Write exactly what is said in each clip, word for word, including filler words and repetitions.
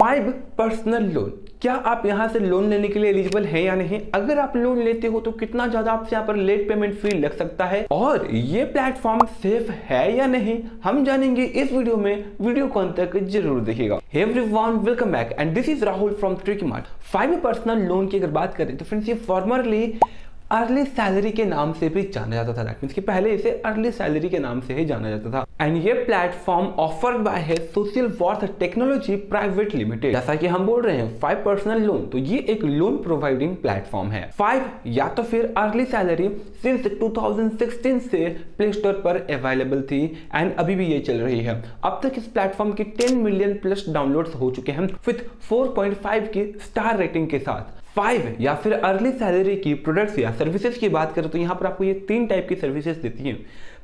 Five personal loan, क्या आप यहाँ से लोन लेने के लिए एलिजिबल है या नहीं? अगर आप लोन लेते हो तो कितना ज्यादा आपसे यहाँ पर लेट पेमेंट फी लग सकता है और ये प्लेटफॉर्म सेफ है या नहीं, हम जानेंगे इस वीडियो में। वीडियो को अंत तक जरूर देखिएगा। Hey everyone, welcome back and this is Rahul from Tricky Mart. Fibe personal loan की अगर बात करें तो फ्रेंड्स ये फॉर्मरली अर्ली सैलरी के नाम से भी जाना जाता था, दैट मींस कि पहले इसे अर्ली सैलरी के नाम से ही जाना जाता था। एंड ये प्लेटफॉर्म ऑफर्ड बाय है Social Worth technology private limited. जैसा कि हम बोल रहे हैं फाइब पर्सनल लोन, तो ये एक लोन प्रोवाइडिंग प्लेटफॉर्म है। फाइब या तो फिर Early Salary since two thousand sixteen से प्ले स्टोर पर अवेलेबल थी एंड अभी भी ये चल रही है। अब तक इस प्लेटफॉर्म की टेन मिलियन प्लस डाउनलोड्स हो चुके हैं विद फोर पॉइंट फाइव की स्टार रेटिंग के साथ। फाइव या फिर अर्ली सैलरी की प्रोडक्ट्स या सर्विसेज की बात करें तो यहाँ पर आपको ये तीन टाइप की सर्विसेज देती हैं।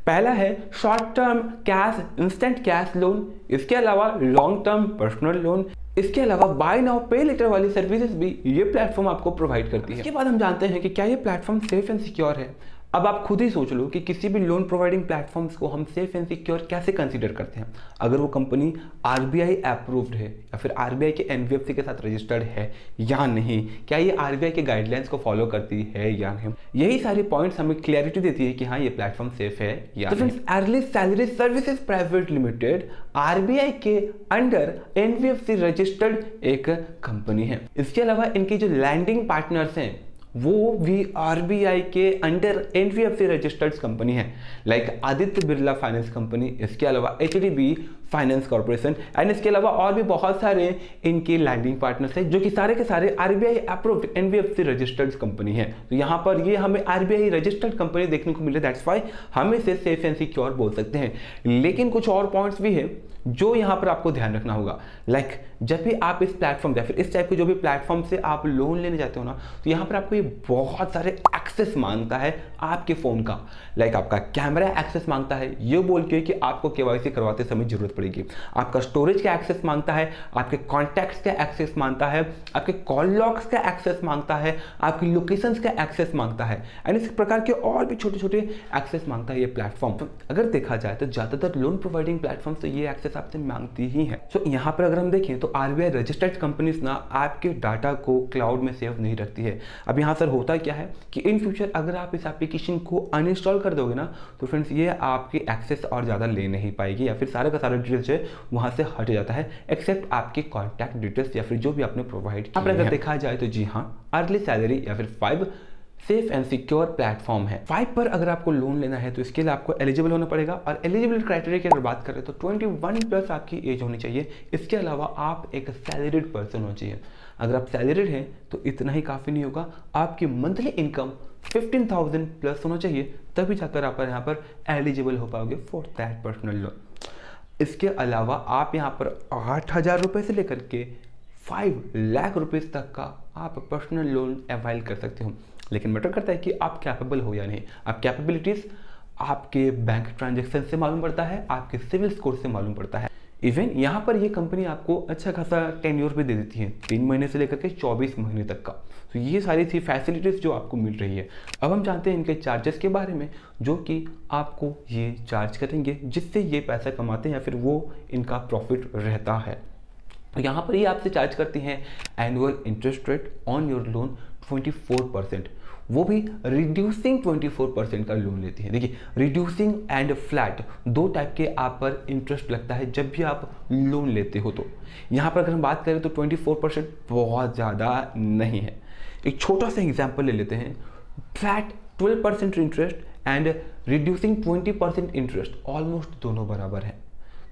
पहला है short term cash instant cash loan, इसके अलावा लॉन्ग टर्म पर्सनल लोन, इसके अलावा बाय नाउ पे लेटर वाली सर्विसेज भी ये प्लेटफॉर्म आपको प्रोवाइड करती है। इसके बाद हम जानते हैं कि क्या ये प्लेटफॉर्म सेफ एंड सिक्योर है। अब आप खुद ही सोच लो कि किसी भी लोन प्रोवाइडिंग प्लेटफॉर्म्स को हम सेफ एंड सिक्योर कैसे कंसीडर करते हैं। अगर वो कंपनी आरबीआई अप्रूव्ड है या फिर आरबीआई के एनवीएफसी के साथ रजिस्टर्ड है या नहीं, क्या ये आरबीआई के गाइडलाइंस को फॉलो करती है या नहीं, यही सारे पॉइंट्स हमें क्लैरिटी देती है कि हाँ ये प्लेटफॉर्म सेफ है या नहीं। तो friends Early Salary services private limited RBI के अंडर एनवीएफसी रजिस्टर्ड एक कंपनी है। इसके अलावा इनके जो लैंडिंग पार्टनर्स हैं वो भी आरबीआई के अंडर एनवीएफसी रजिस्टर्ड कंपनी है, like Aditya Birla finance company, इसके अलावा एचडीबी फाइनेंस कॉर्पोरेशन एंड इसके अलावा और भी बहुत सारे इनके लैंडिंग पार्टनर्स हैं जो कि सारे के सारे RBI approved NBFC registered company है। तो यहाँ पर ये हमें आरबीआई रजिस्टर्ड कंपनी देखने को मिले, दैट्स वाई हम इसे सेफ एंड सिक्योर बोल सकते हैं। लेकिन कुछ और पॉइंट्स भी है जो यहाँ पर आपको ध्यान रखना होगा। लाइक जब भी आप इस प्लेटफॉर्म या फिर इस टाइप के जो भी प्लेटफॉर्म से आप लोन लेने जाते हो ना, तो यहाँ पर आपको ये बहुत सारे एक्सेस मांगता है आपके फ़ोन का, लाइक आपका कैमरा एक्सेस मांगता है, ये बोल के कि आपको केवाईसी करवाते समय ज़रूरत पड़ेगी। आपका स्टोरेज का एक्सेस मांगता है, आपके कॉन्टैक्ट्स का एक्सेस मांगता है, आपके कॉल लॉग्स का एक्सेस मांगता है, आपकी लोकेशंस का एक्सेस मांगता है एंड इस प्रकार के और भी छोटे छोटे एक्सेस मांगता है ये प्लेटफॉर्म। अगर देखा जाए तो ज़्यादातर लोन प्रोवाइडिंग प्लेटफॉर्म तो ये एक्सेस आपसे मांगती ही है। सो यहाँ पर अगर हम देखें तो आरबीआई रजिस्टर्ड कंपनीज ना आपके डाटा को क्लाउड में सेव नहीं रखती है। अब यहाँ सर होता क्या है कि इन फ्यूचर अगर आप इस एप्लीकेशन को अनइंस्टॉल कर दोगे ना, तो फ्रेंड्स ये आपके एक्सेस और ज़्यादा ले नहीं पाएगी या फिर सारा का सारा डिटेल्स है वहाँ से हट जाता है, एक्सेप्ट आपके कॉन्टैक्ट डिटेल्स या फिर जो भी आपने प्रोवाइड किया। अगर देखा जाए तो जी हाँ, अर्ली सैलरी या फिर Fibe safe and secure platform है। फाइव पर अगर आपको लोन लेना है तो इसके लिए आपको एलिजिबल होना पड़ेगा और एलिजिबिलिटी क्राइटेरिया की अगर बात करें तो ट्वेंटी वन प्लस आपकी एज होनी चाहिए। इसके अलावा आप एक सैलरीड पर्सन होना चाहिए। अगर आप सैलरीड हैं तो इतना ही काफ़ी नहीं होगा, आपकी monthly income fifteen thousand plus होना चाहिए, तभी जाकर आप यहाँ पर एलिजिबल हो पाओगे फॉर दैट पर्सनल लोन। इसके अलावा आप यहाँ पर आठ हज़ार रुपये से लेकर के फाइव लाख रुपये तक का आप पर्सनल लोन अवेल कर सकते हो। लेकिन मैटर करता है कि आप कैपेबल हो या नहीं। आप कैपेबिलिटीज आपके बैंक ट्रांजैक्शन से मालूम पड़ता है, आपके सिविल स्कोर से मालूम पड़ता है। इवन यहाँ पर ये कंपनी आपको अच्छा खासा टेन्योर भी दे देती है, तीन महीने से लेकर के चौबीस महीने तक का। तो ये सारी थी फैसिलिटीज़ जो आपको मिल रही है। अब हम जानते हैं इनके चार्जेस के बारे में, जो कि आपको ये चार्ज करेंगे जिससे ये पैसा कमाते हैं या फिर वो इनका प्रॉफिट रहता है। तो यहाँ पर ये आपसे चार्ज करती हैं annual interest rate on your loan twenty four percent, वो भी रिड्यूसिंग ट्वेंटी फोर परसेंट का लोन लेती है। देखिए रिड्यूसिंग एंड फ्लैट दो टाइप के आप पर इंटरेस्ट लगता है जब भी आप लोन लेते हो। तो यहाँ पर अगर हम बात करें तो ट्वेंटी फोर परसेंट बहुत ज़्यादा नहीं है। एक छोटा सा एग्जाम्पल ले लेते हैं, flat twelve percent interest and reducing twenty percent interest, almost दोनों बराबर हैं।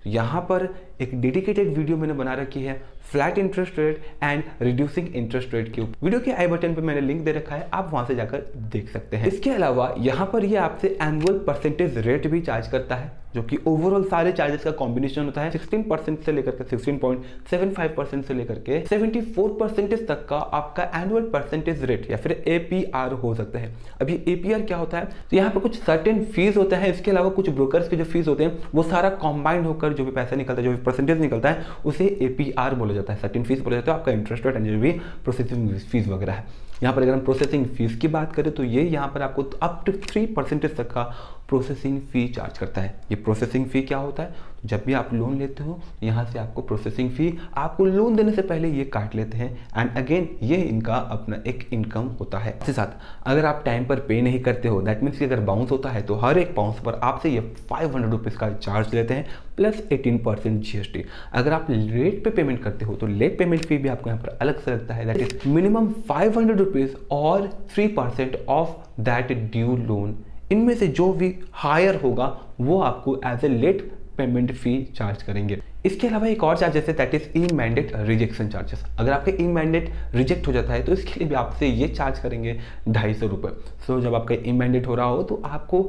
तो यहाँ पर एक डेडिकेटेड वीडियो मैंने बना रखी है flat interest rate and reducing interest rate के ऊपर। वीडियो के आई बटन पे मैंने लिंक दे रखा है, आप वहाँ से जाकर देख सकते हैं। इसके अलावा यहाँ पर ये आपसे एनुअल परसेंटेज रेट भी चार्ज करता है, जो कि ओवरऑल सारे चार्जेस का कॉम्बिनेशन होता है। सिक्सटीन परसेंट से लेकर के sixteen point seven five percent से लेकर के सेवेंटी फोर परसेंटेज तक का आपका एनुअल परसेंटेज रेट या फिर एपीआर हो सकता है। अब ये एपीआर क्या होता है, तो यहाँ पर कुछ सर्टेन फीस होता है, इसके अलावा कुछ ब्रोकर्स के जो फीस होते हैं वो सारा कॉम्बाइंड होकर जो भी पैसा निकलता है, जो भी परसेंटेज निकलता है, उसे एपीआर बोला जाता है। सर्टेन फीस बोला जाता है, आपका इंटरेस्ट रेट एंड जो भी प्रोसेसिंग फीस वगैरह है। यहाँ पर अगर हम प्रोसेसिंग फीस की बात करें तो ये यहाँ पर आपको अप टू थ्री परसेंटेज तक का प्रोसेसिंग फ़ी चार्ज करता है। ये प्रोसेसिंग फ़ी क्या होता है? जब भी आप लोन लेते हो यहाँ से आपको प्रोसेसिंग फ़ी आपको लोन देने से पहले ये काट लेते हैं। एंड अगेन ये इनका अपना एक इनकम होता है। इसके साथ अगर आप टाइम पर पे नहीं करते हो, दैट मीन्स कि अगर बाउंस होता है तो हर एक बाउंस पर आपसे ये फाइव हंड्रेड रुपीज़ का चार्ज लेते हैं plus eighteen percent G S T. अगर आप लेट पे पेमेंट करते हो तो लेट पेमेंट फी भी आपको यहाँ पर अलग से लगता है, that is minimum five hundred rupees और three percent of that due loan. इनमें से जो भी हायर होगा वो आपको as a late payment fee charge करेंगे। इसके अलावा एक और चार्जेस है, that is e mandate rejection charges. अगर आपका ई मैंडेट रिजेक्ट हो जाता है तो इसके लिए भी आपसे ये चार्ज करेंगे ढाई सौ रुपये। सो जब आपका ई मैंडेट हो रहा हो तो आपको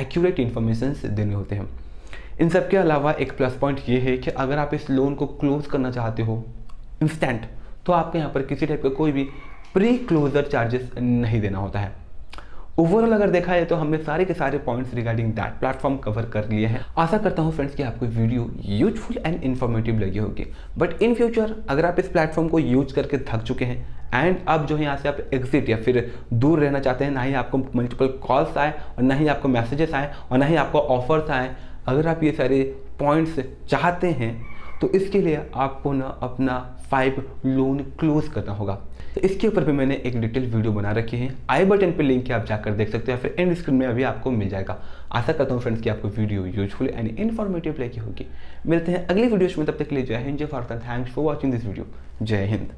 एक्यूरेट इन्फॉर्मेशन देने होते हैं। इन सब के अलावा एक प्लस पॉइंट ये है कि अगर आप इस लोन को क्लोज करना चाहते हो इंस्टेंट तो आपको यहाँ पर किसी टाइप का कोई भी प्री क्लोजर चार्जेस नहीं देना होता है। ओवरऑल अगर देखा है तो हमने सारे के सारे points regarding that platform cover कर लिए हैं। आशा करता हूं फ्रेंड्स कि आपको वीडियो यूजफुल एंड इन्फॉर्मेटिव लगी होगी। बट इन फ्यूचर अगर आप इस प्लेटफॉर्म को यूज करके थक चुके हैं एंड अब जो है यहाँ से आप एग्जिट या फिर दूर रहना चाहते हैं, ना ही आपको मल्टीपल कॉल्स आए और ना ही आपको मैसेजेस आए और ना ही आपको ऑफर्स आए, अगर आप ये सारे पॉइंट्स चाहते हैं तो इसके लिए आपको ना अपना फाइव लोन क्लोज करना होगा। तो इसके ऊपर भी मैंने एक डिटेल वीडियो बना रखी है, आई बटन पे लिंक है, आप जाकर देख सकते हो या फिर एंड स्क्रीन में अभी आपको मिल जाएगा। आशा करता हूँ फ्रेंड्स कि आपको वीडियो यूजफुल एंड इन्फॉर्मेटिव लगी होगी। मिलते हैं अगली वीडियोस में, तब तक के लिए जय हिंद, जय Bharat, thanks for watching this video. जय हिंद।